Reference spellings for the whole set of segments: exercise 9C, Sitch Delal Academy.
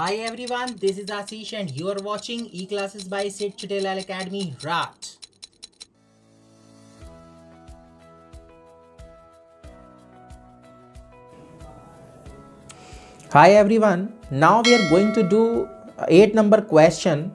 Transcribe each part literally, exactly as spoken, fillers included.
Hi everyone, this is Ashish and you are watching E-Classes by Sitch Delal Academy, R A T. Hi everyone, now we are going to do eight number question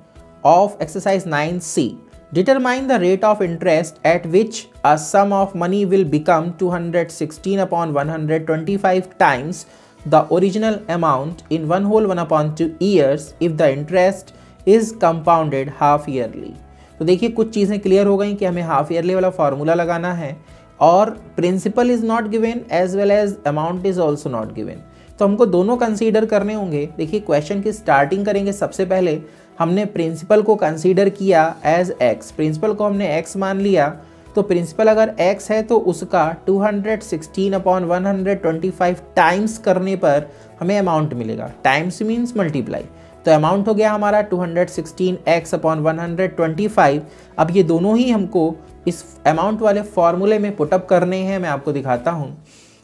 of exercise nine C. Determine the rate of interest at which a sum of money will become two hundred sixteen upon one hundred twenty-five times the original amount in one whole one upon two years if the interest is compounded half yearly. तो देखिए कुछ चीज़ें clear हो गई कि हमें half yearly वाला formula लगाना है और principal is not given as well as amount is also not given, तो हमको दोनों कंसीडर करने होंगे। देखिए क्वेश्चन की स्टार्टिंग करेंगे, सबसे पहले हमने प्रिंसिपल को कंसीडर किया एज एक्स, प्रिंसिपल को हमने एक्स मान लिया, तो प्रिंसिपल अगर एक्स है तो उसका two hundred sixteen upon one hundred twenty five times करने पर हमें अमाउंट मिलेगा। टाइम्स मीन्स मल्टीप्लाई, तो अमाउंट हो गया हमारा two hundred sixteen X upon one hundred twenty five. अब ये दोनों ही हमको इस अमाउंट वाले फॉर्मूले में पुटअप करने हैं, मैं आपको दिखाता हूँ।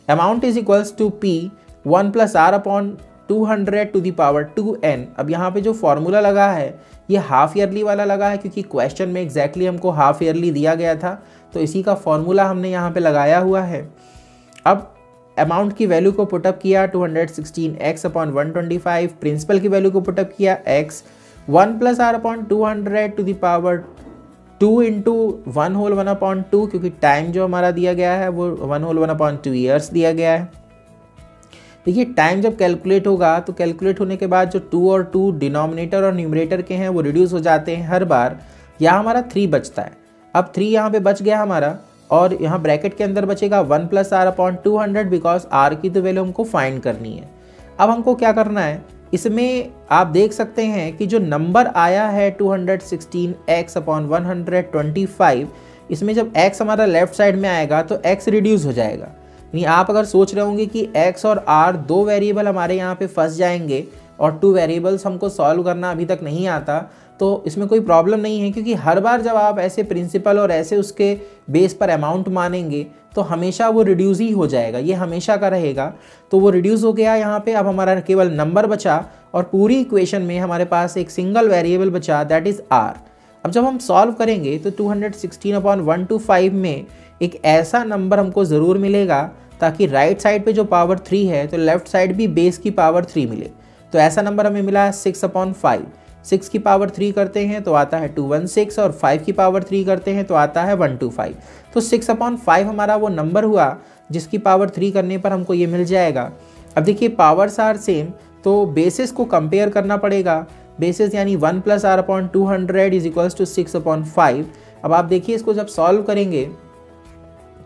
Amount is equals to P one plus R upon two hundred to the power to N. अब यहाँ पे जो फॉर्मूला लगा है ये हाफ ईयरली वाला लगा है क्योंकि क्वेश्चन में एग्जैक्टली हमको हाफ ईयरली दिया गया था, तो इसी का फॉर्मूला हमने यहाँ पे लगाया हुआ है। अब अमाउंट की वैल्यू को पुटअप किया two hundred sixteen X upon one hundred twenty five, principal की वैल्यू को पुटअप किया X, one plus R upon two hundred to the power to into one whole one upon two, क्योंकि time जो हमारा दिया गया है वो one whole one upon two years दिया गया है। देखिए टाइम जब कैलकुलेट होगा तो कैलकुलेट होने के बाद जो टू और टू डिनोमिनेटर और न्यूमरेटर के हैं वो रिड्यूस हो जाते हैं हर बार, यहाँ हमारा थ्री बचता है। अब थ्री यहाँ पे बच गया हमारा और यहाँ ब्रैकेट के अंदर बचेगा one plus R upon two hundred, because R की तो वैल्यू हमको फाइंड करनी है। अब हमको क्या करना है, इसमें आप देख सकते हैं कि जो नंबर आया है two hundred sixteen X upon one hundred twenty five, इसमें जब एक्स हमारा लेफ्ट साइड में आएगा तो एक्स रिड्यूस हो जाएगा। यानी आप अगर सोच रहे होंगे कि x और r दो वेरिएबल हमारे यहाँ पे फंस जाएंगे और टू वेरिएबल्स हमको सॉल्व करना अभी तक नहीं आता, तो इसमें कोई प्रॉब्लम नहीं है क्योंकि हर बार जब आप ऐसे प्रिंसिपल और ऐसे उसके बेस पर अमाउंट मानेंगे तो हमेशा वो रिड्यूस ही हो जाएगा, ये हमेशा का रहेगा। तो वो रिड्यूस हो गया यहाँ पे, अब हमारा केवल नंबर बचा और पूरी इक्वेशन में हमारे पास एक सिंगल वेरिएबल बचा, दैट इज़ r। अब जब हम सॉल्व करेंगे तो two hundred sixteen upon one hundred twenty five में एक ऐसा नंबर हमको ज़रूर मिलेगा ताकि राइट साइड पे जो पावर थ्री है तो लेफ़्ट साइड भी बेस की पावर थ्री मिले। तो ऐसा नंबर हमें मिला है सिक्स अपॉन फाइव, सिक्स की पावर थ्री करते हैं तो आता है टू वन सिक्स और फाइव की पावर थ्री करते हैं तो आता है वन टू फाइव। तो सिक्स अपॉन फाइव हमारा वो नंबर हुआ जिसकी पावर थ्री करने पर हमको ये मिल जाएगा। अब देखिए पावर्स आर सेम, तो बेसिस को कंपेयर करना पड़ेगा। बेसिस यानी one plus R upon two hundred is equals to six upon five. अब आप देखिए इसको जब सॉल्व करेंगे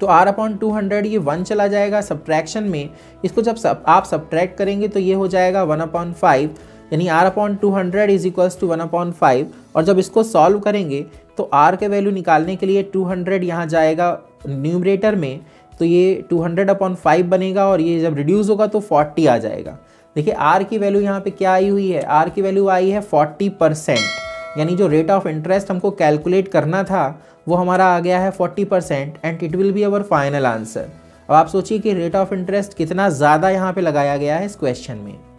तो r अपॉन टू हंड्रेड ये वन चला जाएगा सब्ट्रैक्शन में, इसको जब सब, आप सब्ट्रैक्ट करेंगे तो ये हो जाएगा वन अपॉन फाइव, यानी r upon two hundred is equals to one upon five. और जब इसको सॉल्व करेंगे तो r के वैल्यू निकालने के लिए टू हंड्रेड यहाँ जाएगा न्यूमरेटर में, तो ये टू हंड्रेड अपॉन फाइव बनेगा और ये जब रिड्यूस होगा तो फोर्टी आ जाएगा। देखिए r की वैल्यू यहाँ पे क्या आई हुई है, r की वैल्यू आई है फोर्टी परसेंट, यानी जो रेट ऑफ इंटरेस्ट हमको कैलकुलेट करना था वो हमारा आ गया है forty percent and it will be our final answer. अब आप सोचिए कि रेट ऑफ इंटरेस्ट कितना ज़्यादा यहाँ पे लगाया गया है इस क्वेश्चन में।